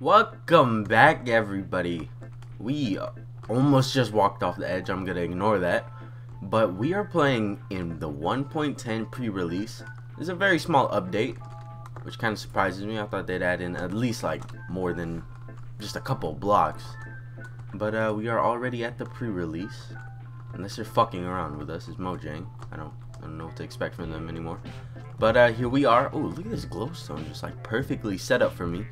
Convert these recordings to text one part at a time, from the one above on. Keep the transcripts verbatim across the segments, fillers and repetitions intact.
Welcome back, everybody. We almost just walked off the edge. I'm gonna ignore that, but we are playing in the one point ten pre-release. It's a very small update, which kind of surprises me. I thought they'd add in at least like more than just a couple blocks, but uh, we are already at the pre-release. Unless you're fucking around with us, it's Mojang. I don't, I don't know what to expect from them anymore. But uh, here we are. Oh, look at this glowstone, just like perfectly set up for me.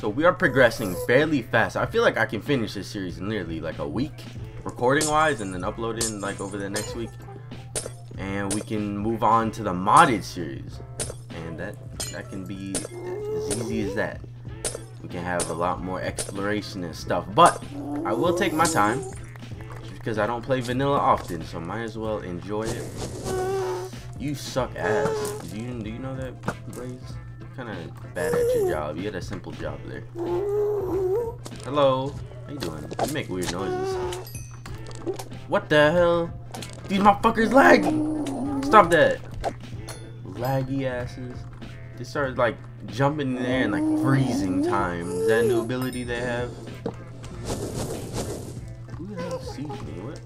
So we are progressing fairly fast. I feel like I can finish this series in nearly like a week, recording wise, and then upload in like over the next week, and we can move on to the modded series, and that that can be as easy as that. We can have a lot more exploration and stuff, but I will take my time because I don't play vanilla often, so might as well enjoy it. You suck ass. Do you do you know that, Blaze? Kind of bad at your job. You had a simple job there. Hello, how you doing? You make weird noises. What the hell? These motherfuckers laggy. Stop that. Laggy asses. They started like jumping in the air and like freezing time. Is that a new ability they have? Who the hell sees me? What?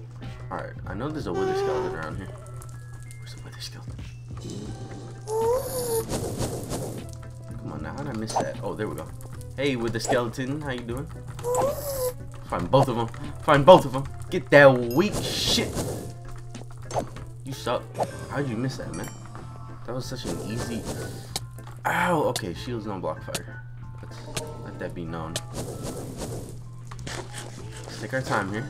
All right, I know there's a wither skeleton around here. Where's the wither skeleton? Come on now, how did I miss that? Oh, there we go. Hey, with the skeleton, how you doing? Find both of them. Find both of them. Get that weak shit. You suck. How'd you miss that, man? That was such an easy... Ow! Okay, shields don't block fire. Let's let that be known. Let's take our time here.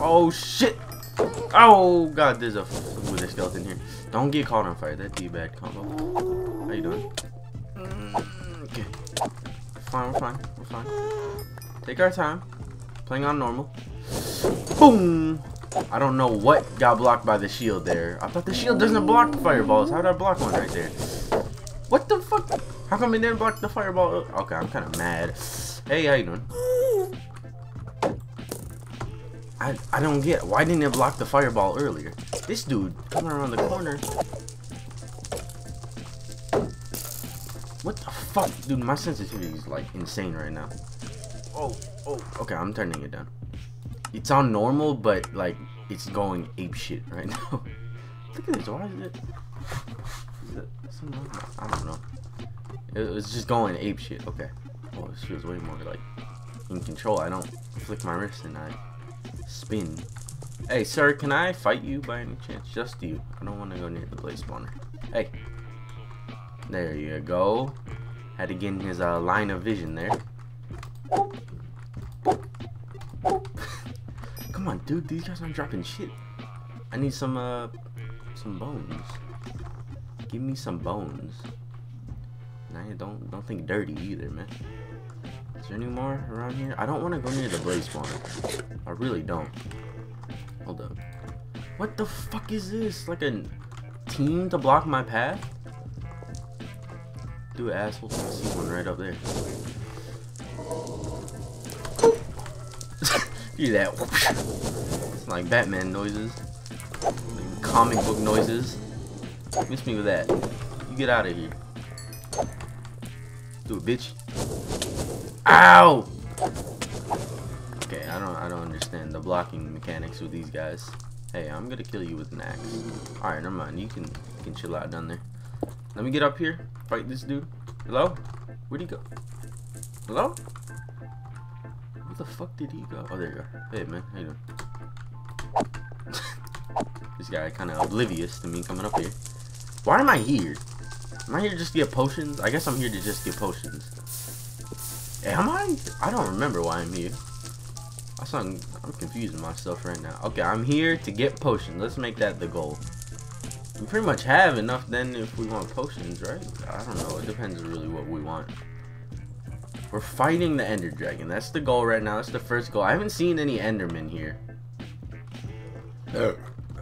Oh, shit! Oh, God, there's a... Wither skeleton here. Don't get caught on fire. That D-bag combo. How you doing? Mm, okay. Fine, we're fine. We're fine. Take our time. Playing on normal. Boom! I don't know what got blocked by the shield there. I thought the shield doesn't block fireballs. How did I block one right there? What the fuck? How come it didn't block the fireball? Okay, I'm kind of mad. Hey, how you doing? I, I don't get why didn't it block the fireball earlier? This dude coming around the corner. What the fuck? Dude, my sensitivity is like insane right now. Oh, oh, okay, I'm turning it down. It's on normal, but like it's going apeshit right now. Look at this, why is it? Is it something? I don't know. It was just going apeshit, okay. Oh, this feels way more like in control. I don't flick my wrist and I spin. Hey, sir, can I fight you by any chance? Just you. I don't want to go near the blaze spawner. Hey. There you go. Had to get in his uh, line of vision there. Come on, dude. These guys aren't dropping shit. I need some, uh, some bones. Give me some bones. And I don't, don't think dirty either, man. Is there any more around here? I don't want to go near the blaze spawner. I really don't. Hold up. What the fuck is this? Like a team to block my path? Dude, asshole. I see one right up there. Hear that? It's like Batman noises. Like comic book noises. Miss me with that. You get out of here. Do it, bitch. Ow! Okay, I don't I don't understand the blocking mechanics with these guys. Hey, I'm gonna kill you with an axe. Alright, never mind. You can you can chill out down there. Let me get up here, fight this dude. Hello? Where'd he go? Hello? Where the fuck did he go? Oh, there you go. Hey man, how you doing? This guy kinda oblivious to me coming up here. Why am I here? Am I here just to get potions? I guess I'm here to just get potions. Am I? I don't remember why I'm here. I'm confusing myself right now. Okay, I'm here to get potions. Let's make that the goal. We pretty much have enough then if we want potions, right? I don't know. It depends really what we want. We're fighting the Ender Dragon. That's the goal right now. That's the first goal. I haven't seen any Endermen here. Ugh.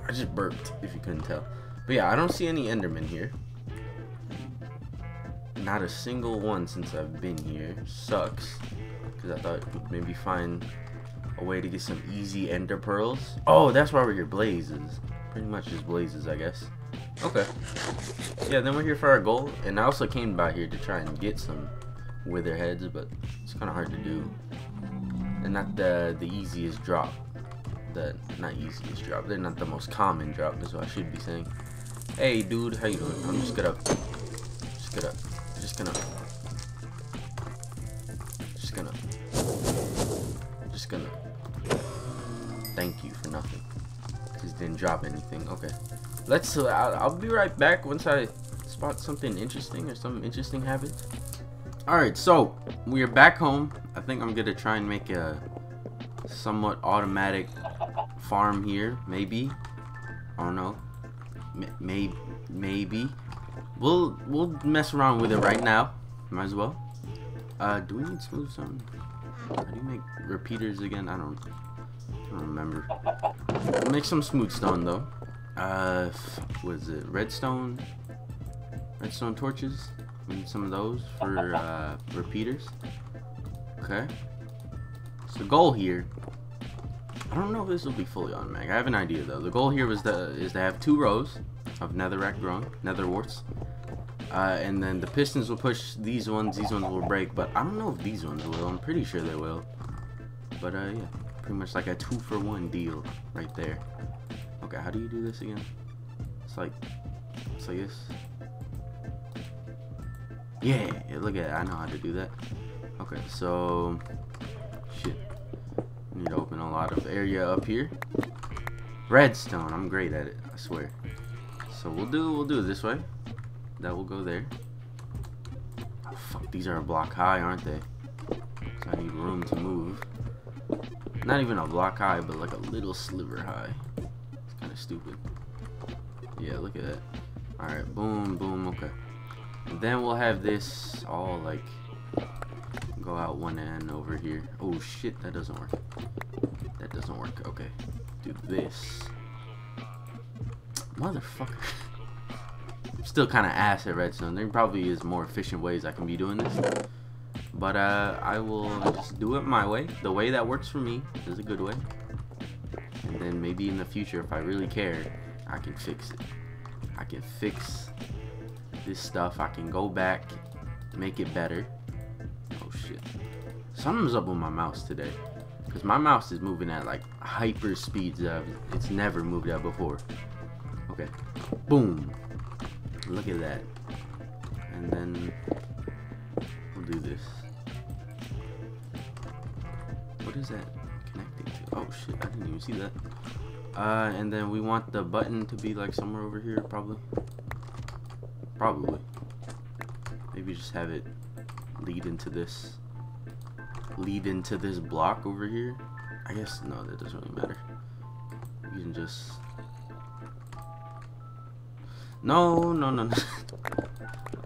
I just burped, if you couldn't tell. But yeah, I don't see any Endermen here. Not a single one since I've been here. Sucks. Because I thought maybe find... a way to get some easy ender pearls. Oh, that's why we're here. Blazes. Pretty much just blazes, I guess. Okay. Yeah, then we're here for our goal, and I also came by here to try and get some wither heads, but it's kind of hard to do. They're not the the easiest drop. The not easiest drop. They're not the most common drop. That's what I should be saying. Hey, dude, how you doing? I'm just gonna, just gonna, just gonna, just gonna, just gonna. Thank you for nothing. Just didn't drop anything. Okay. Let's. Uh, I'll, I'll be right back once I spot something interesting or some interesting habits. Alright, so we are back home. I think I'm gonna try and make a somewhat automatic farm here. Maybe. I don't know. M maybe. Maybe. We'll we'll mess around with it right now. Might as well. Uh, do we need smooth something? How do you make repeaters again? I don't, I don't remember. We'll make some smooth stone though. Uh, what is it? Redstone. Redstone torches. We need some of those for uh, repeaters. Okay. So the goal here, I don't know if this will be fully automatic. I have an idea though. The goal here was the is to have two rows of netherrack growing, nether warts, uh, and then the pistons will push these ones. These ones will break, but I don't know if these ones will. I'm pretty sure they will. But uh, yeah, pretty much like a two for one deal right there. Okay, how do you do this again? It's like, it's like this. Yeah, yeah, look at it. I know how to do that. Okay, so shit. Need to open a lot of area up here. Redstone. I'm great at it, I swear. So we'll do we'll do it this way. That will go there. Oh, fuck, these are a block high, aren't they? So I need room to move. Not even a block high, but like a little sliver high. It's kind of stupid. Yeah, look at that. All right, boom, boom. Okay. And then we'll have this all like go out one end over here. Oh shit, that doesn't work. That doesn't work. Okay, do this, motherfucker. I'm still kind of ass at redstone. There probably is more efficient ways I can be doing this, but uh, I will just do it my way. The way that works for me is a good way. And then maybe in the future, if I really care, I can fix it. I can fix. This stuff I can go back, make it better. Oh shit! Something's up with my mouse today, cause my mouse is moving at like hyper speeds. Of it's never moved at before. Okay, boom! Look at that. And then we'll do this. What is that connecting to? Oh shit! I didn't even see that. Uh, and then we want the button to be like somewhere over here, probably. Probably. Maybe just have it lead into this lead into this block over here. I guess no, that doesn't really matter. You can just No no no no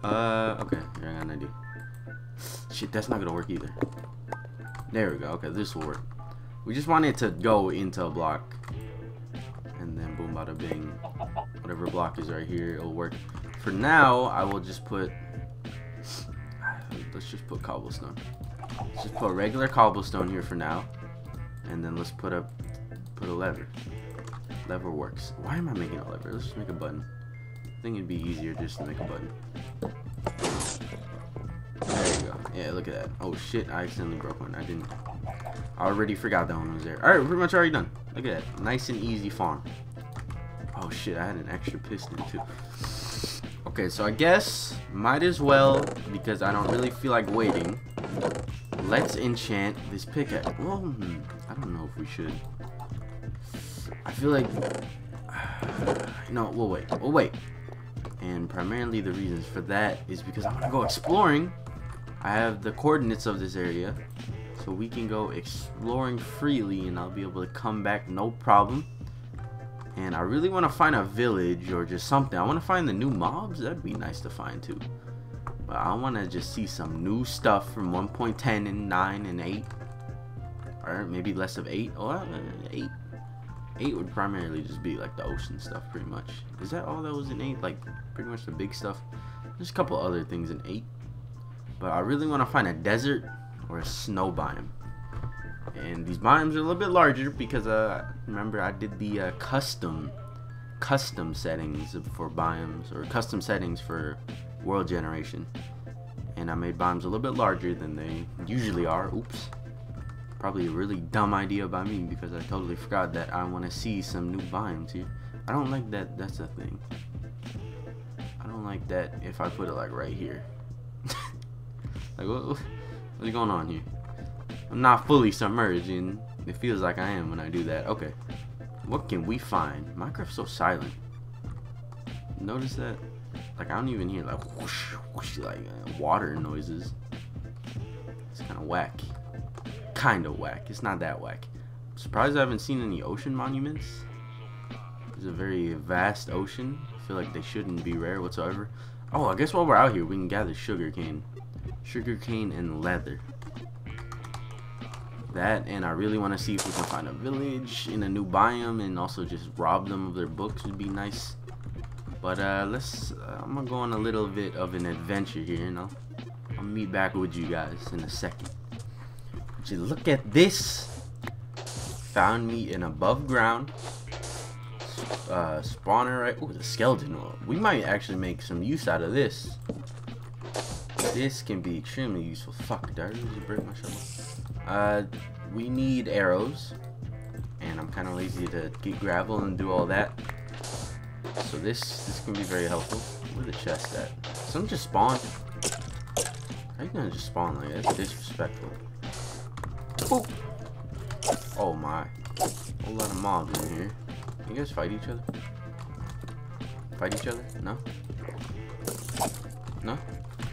Uh okay, here I got an idea. Shit, that's not gonna work either. There we go, okay, this will work. We just want it to go into a block. And then boom bada bing. Whatever block is right here, it'll work. For now, I will just put, let's just put cobblestone. Let's just put regular cobblestone here for now. And then let's put a, put a lever. Lever works. Why am I making a lever? Let's just make a button. I think it'd be easier just to make a button. There you go. Yeah, look at that. Oh shit, I accidentally broke one. I didn't, I already forgot that one was there. Alright, pretty much already done. Look at that. Nice and easy farm. Oh shit, I had an extra piston too. Okay, so I guess, might as well, because I don't really feel like waiting, let's enchant this pickaxe. Well, I don't know if we should. I feel like, no, we'll wait, we'll wait. And primarily the reasons for that is because I want to go exploring. I have the coordinates of this area, so we can go exploring freely and I'll be able to come back no problem. And I really want to find a village or just something. I want to find the new mobs. That'd be nice to find too. But I want to just see some new stuff from one point ten and nine and eight. Or maybe less of eight. Oh, eight. eight would primarily just be like the ocean stuff pretty much. Is that all that was in eight? Like pretty much the big stuff. There's a couple other things in eight. But I really want to find a desert or a snow biome. And these biomes are a little bit larger because, uh, remember I did the uh, custom custom settings for biomes, or custom settings for world generation, and I made biomes a little bit larger than they usually are. Oops. Probably a really dumb idea by me, because I totally forgot that I want to see some new biomes here. I don't like that. That's a thing. I don't like that if I put it like right here. Like what, what's going on here? I'm not fully submerged, and it feels like I am when I do that. Okay. What can we find? Minecraft's so silent. Notice that? Like I don't even hear like whoosh, whoosh, like uh, water noises. It's kind of whack. Kind of whack. It's not that whack. I'm surprised I haven't seen any ocean monuments. It's a very vast ocean. I feel like they shouldn't be rare whatsoever. Oh, I guess while we're out here, we can gather sugarcane, sugarcane and leather. That, and I really want to see if we can find a village in a new biome, and also just rob them of their books would be nice. But uh, let's. Uh, I'm gonna go on a little bit of an adventure here, you know. I'll meet back with you guys in a second. Would you look at this? Found me an above ground uh, spawner, right? Ooh, the skeleton oil. We might actually make some use out of this. This can be extremely useful. Fuck, did I really just break my shovel? Uh, we need arrows, and I'm kind of lazy to get gravel and do all that. So this this can be very helpful. Where's the chest at? Some just spawned. How you gonna just spawn like that? That's disrespectful. Ooh. Oh my. A whole lot of mobs in here. You guys fight each other? Fight each other? No? No?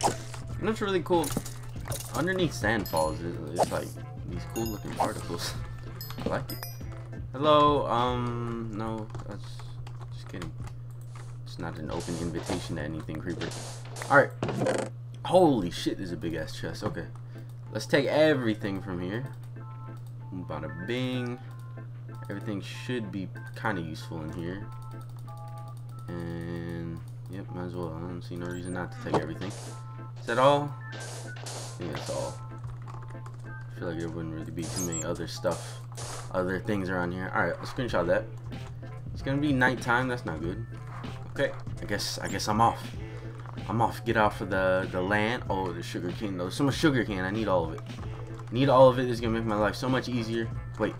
You know what's really cool? Underneath sandfalls, it's like these cool looking particles. I like it. Hello, um, no, that's just kidding. It's not an open invitation to anything, creeper. Alright. Holy shit, there's a big ass chest. Okay. Let's take everything from here. Bada bing. Everything should be kind of useful in here. And, yep, might as well. I don't see no reason not to take everything. Is that all? I think that's all. I feel like there wouldn't really be too many other stuff, other things around here. Alright, let's screenshot that. It's gonna be nighttime, that's not good. Okay, I guess I guess I'm off. I'm off. Get off of the, the land. Oh, the sugar cane. There's so much sugar cane. I need all of it. I need all of it. It's gonna make my life so much easier. Wait,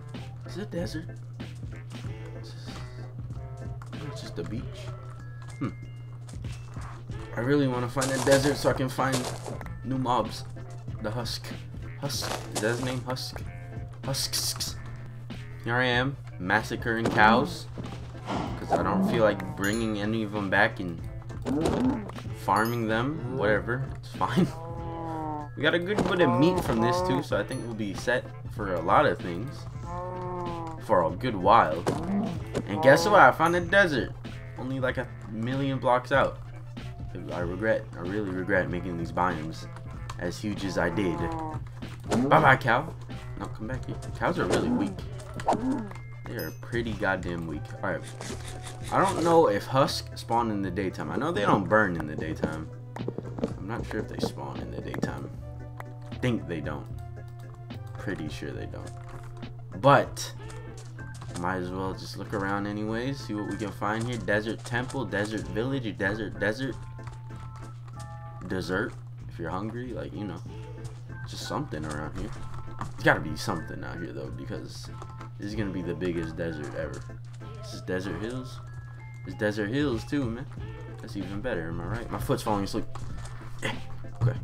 is it a desert? It's just, it's just a beach. Hmm. I really want to find a desert so I can find new mobs. The Husk. Husk. Is that his name? Husk. Husks. Here I am, massacring cows. Because I don't feel like bringing any of them back and farming them. Whatever. It's fine. We got a good bit of meat from this too, so I think we'll be set for a lot of things. For a good while. And guess what? I found a desert. Only like a million blocks out. I regret, I really regret making these biomes as huge as I did. Bye bye, cow. No, come back here. Cows are really weak. They are pretty goddamn weak. Alright. I don't know if Husk spawn in the daytime. I know they don't burn in the daytime. I'm not sure if they spawn in the daytime. I think they don't. Pretty sure they don't. But might as well just look around anyways, see what we can find here. Desert temple, desert village, desert desert. Dessert, if you're hungry, like, you know, just something around here. It's gotta be something out here though, because this is gonna be the biggest desert ever. This is desert hills. It's desert hills too, man. That's even better, am I right? My foot's falling asleep. Yeah. Okay,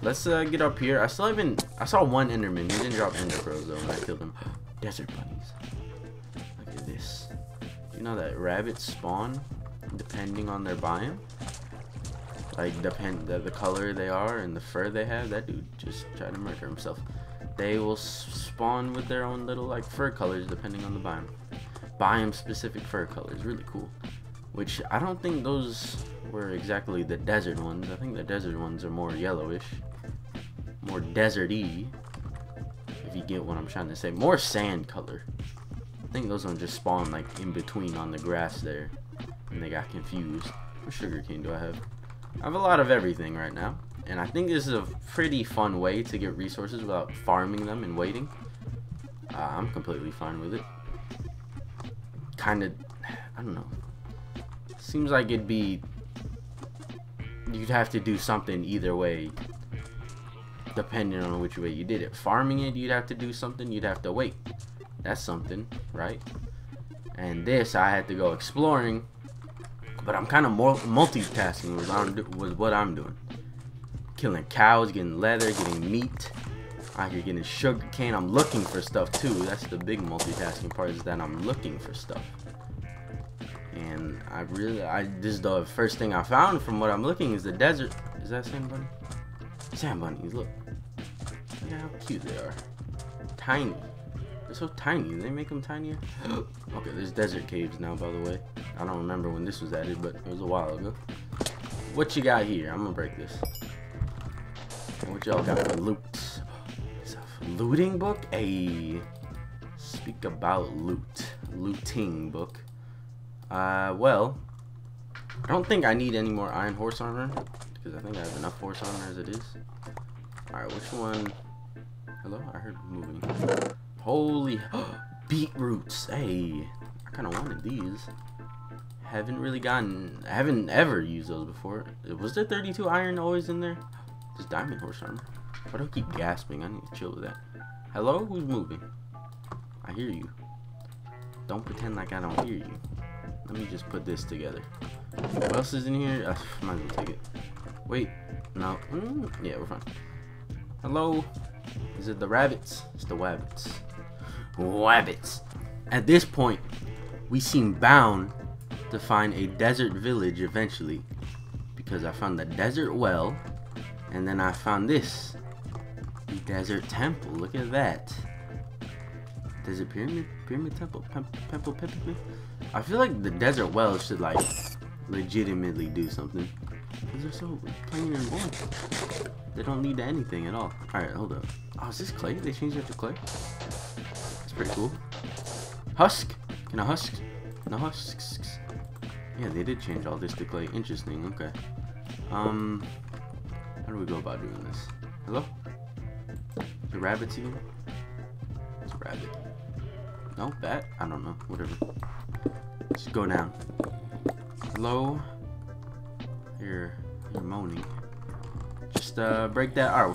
let's uh, get up here. I still haven't. I saw one Enderman. He didn't drop Ender Pearls though when I killed him. Desert bunnies. Look at this. You know that rabbits spawn depending on their biome. Like depend the, the color they are and the fur they have. That dude just tried to murder himself. They will spawn with their own little like fur colors depending on the biome. Biome specific fur colors, really cool. Which I don't think those were exactly the desert ones. I think the desert ones are more yellowish, more deserty. If you get what I'm trying to say, more sand color. I think those ones just spawn like in between on the grass there, and they got confused. What sugarcane do I have? I have a lot of everything right now, and I think this is a pretty fun way to get resources without farming them and waiting. Uh, I'm completely fine with it. Kind of, I don't know. Seems like it'd be... you'd have to do something either way, depending on which way you did it. Farming it, you'd have to do something. You'd have to wait. That's something, right? And this, I had to go exploring. But I'm kind of more multitasking with, I'm do with what I'm doing. Killing cows, getting leather, getting meat. I'm getting sugar cane. I'm looking for stuff too. That's the big multitasking part, is that I'm looking for stuff. And I really, I this is the first thing I found from what I'm looking is the desert. Is that sand bunny? Sand bunnies, look. Look at how cute they are. Tiny. They're so tiny. Did they make them tinier? Okay, there's desert caves now, by the way. I don't remember when this was added, but it was a while ago. What you got here? I'm gonna break this. What y'all got for loot? It's a looting book? Ayy. Speak about loot. Looting book. Uh, well, I don't think I need any more iron horse armor, because I think I have enough horse armor as it is. Alright, which one? Hello? I heard moving. Holy beetroots. Hey, I kind of wanted these. Haven't really gotten, I haven't ever used those before. Was there thirty-two iron always in there? There's diamond horse armor. Why do I keep gasping? I need to chill with that. Hello? Who's moving? I hear you. Don't pretend like I don't hear you. Let me just put this together. What else is in here? I might as well take it. Wait, no. Mm, yeah, we're fine. Hello? Is it the rabbits? It's the wabbits. Wabbits. At this point, we seem bound to find a desert village eventually, because I found the desert well, and then I found this, the desert temple. Look at that. Desert pyramid, pyramid temple, temple, temple. I feel like the desert well should like legitimately do something, because they're so plain and boring. They don't lead to anything at all. All right, hold up. Oh, is this clay? They changed it to clay. That's pretty cool. Husk. Can I husk? No husks. Yeah, they did change all this to clay. Interesting. Okay. Um, how do we go about doing this? Hello? The rabbits again? It's a rabbit. No, bat. I don't know. Whatever. Let's go down. Hello. You're you're moaning. Just uh break that. Alright,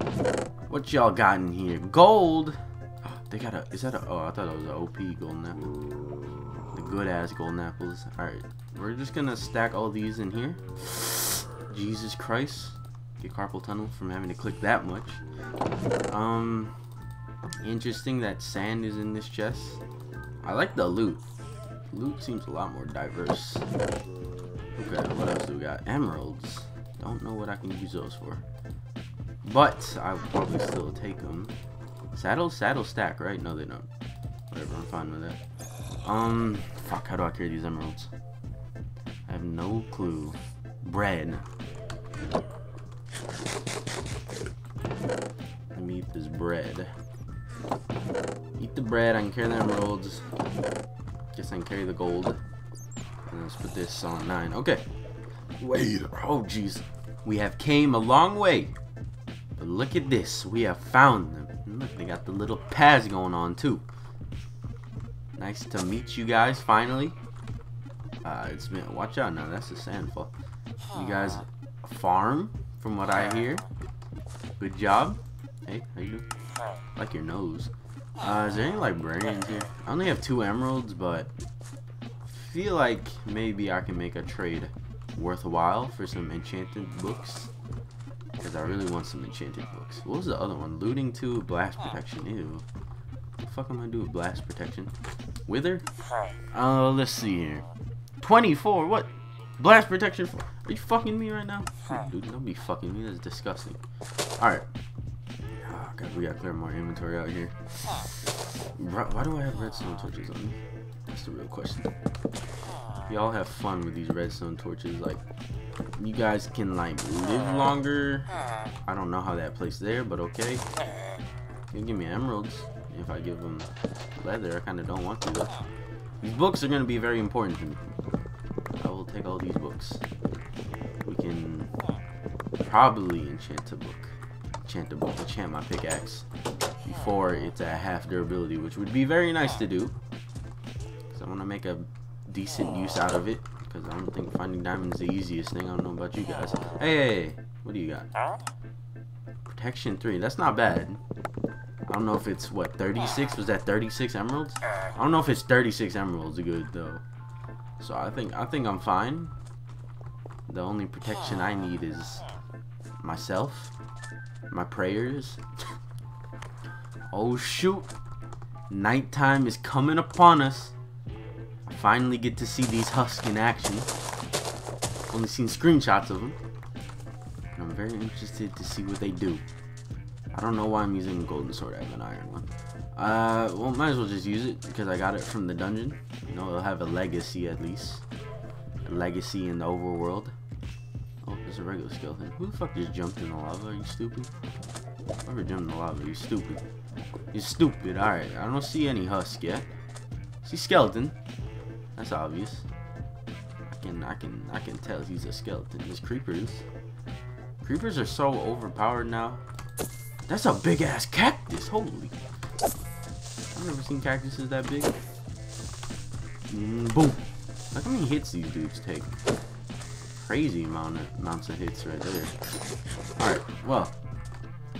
we're fine. What y'all got in here? Gold. Oh, they got a. Is that a? Oh, I thought it was an O P golden apple. The good ass golden apples. Alright, we're just gonna stack all these in here. Jesus Christ. Get carpal tunnel from having to click that much. Um, interesting that sand is in this chest. I like the loot. Loot seems a lot more diverse. Okay, what else do we got? Emeralds. Don't know what I can use those for, but I will probably still take them. Saddle, saddle, stack, right? No, they don't. Whatever, I'm fine with that. Um, fuck, how do I carry these emeralds? I have no clue. Bread. Let me eat this bread. Eat the bread, I can carry the emeralds. Guess I can carry the gold. And let's put this on nine. Okay. Wait. Oh, jeez. We have came a long way. But look at this. We have found them. And look, they got the little paths going on, too. Nice to meet you guys, finally. Uh, it's been... Watch out now. That's a sandfall. You guys farm, from what I hear. Good job. Hey, how you doing? Like your nose. Uh, is there any librarians here? I only have two emeralds, but... I feel like maybe I can make a trade worthwhile for some enchanted books, because I really want some enchanted books. What was the other one? Looting to blast protection. Ew. What the fuck am I doing with blast protection? Wither? Uh, let's see here. twenty-four. What? Blast protection for? Are you fucking me right now? Dude, don't be fucking me. That's disgusting. Alright. Oh, God, we gotta clear more inventory out here. Why do I have redstone torches on me? That's the real question. Y'all have fun with these redstone torches. Like, you guys can like live longer. I don't know how that plays there, but okay. You can give me emeralds if I give them leather. I kind of don't want to though. These books are gonna be very important to me. I will take all these books. We can probably enchant a book. Enchant a book. Enchant my pickaxe before it's at half durability, which would be very nice to do. Cause I want to make a decent use out of it, because I don't think finding diamonds is the easiest thing. I don't know about you guys. Hey, what do you got? Huh? Protection three. That's not bad. I don't know if it's what thirty-six. Was that thirty-six emeralds? I don't know if it's thirty-six emeralds. Good though. So I think I think I'm fine. The only protection I need is myself, my prayers. Oh shoot! Nighttime is coming upon us. I finally get to see these husks in action. Only seen screenshots of them. And I'm very interested to see what they do. I don't know why I'm using a golden sword. I have an iron one. Uh, well, might as well just use it because I got it from the dungeon. You know, it'll have a legacy at least. A legacy in the overworld. Oh, there's a regular skeleton. Who the fuck just jumped in the lava? Are you stupid? Whoever jumped in the lava, you're stupid. You're stupid. Alright, I don't see any husk yet. I see skeleton. That's obvious. I can, I can, I can tell he's a skeleton. There's creepers. Creepers are so overpowered now. That's a big ass cactus. Holy! I've never seen cactuses that big. Mm, boom! Look how many hits these dudes take. Crazy amount of amounts of hits right there. All right, well,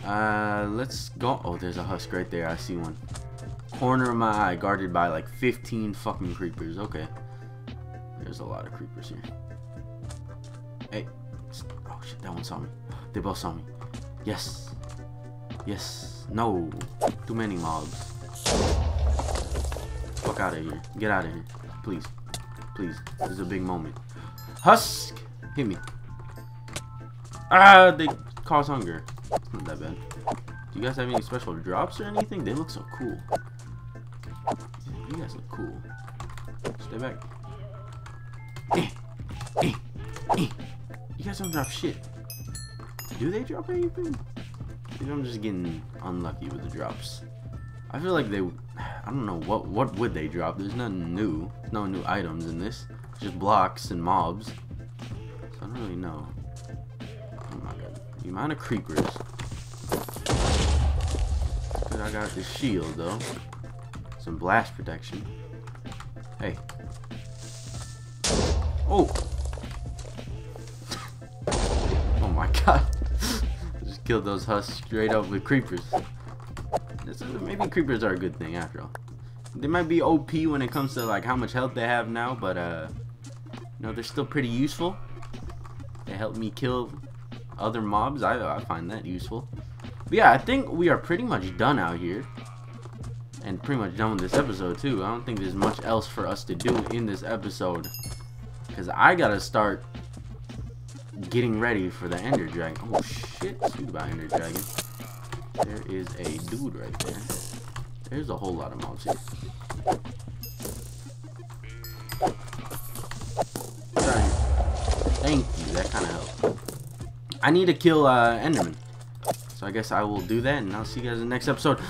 uh, let's go. Oh, there's a husk right there. I see one. Corner of my eye, guarded by like fifteen fucking creepers. Okay, there's a lot of creepers here. Hey! Oh shit! That one saw me. They both saw me. Yes. Yes. No. Too many mobs. Fuck out of here. Get out of here. Please. Please. This is a big moment. Husk! Hit me. Ah! They cause hunger. It's not that bad. Do you guys have any special drops or anything? They look so cool. You guys look cool. Stay back. Eh. Eh. Eh. You guys don't drop shit. Do they drop anything? Maybe I'm just getting unlucky with the drops. I feel like they... I don't know. What What would they drop? There's nothing new. There's no new items in this. It's just blocks and mobs. So I don't really know. Oh my god. The amount of creepers. Good, I got this shield, though. Some blast protection. Hey. Oh! Oh my god. Killed those husks straight up with creepers. This is, maybe creepers are a good thing after all. They might be O P when it comes to like how much health they have now, but uh, you know, they're still pretty useful. They help me kill other mobs. I, I find that useful. But yeah, I think we are pretty much done out here, and pretty much done with this episode too. I don't think there's much else for us to do in this episode because I gotta start getting ready for the Ender Dragon. Oh shit, shoot about Ender Dragon. There is a dude right there. There's a whole lot of mobs here. Thank you, that kind of helped. I need to kill uh, Enderman. So I guess I will do that, and I'll see you guys in the next episode.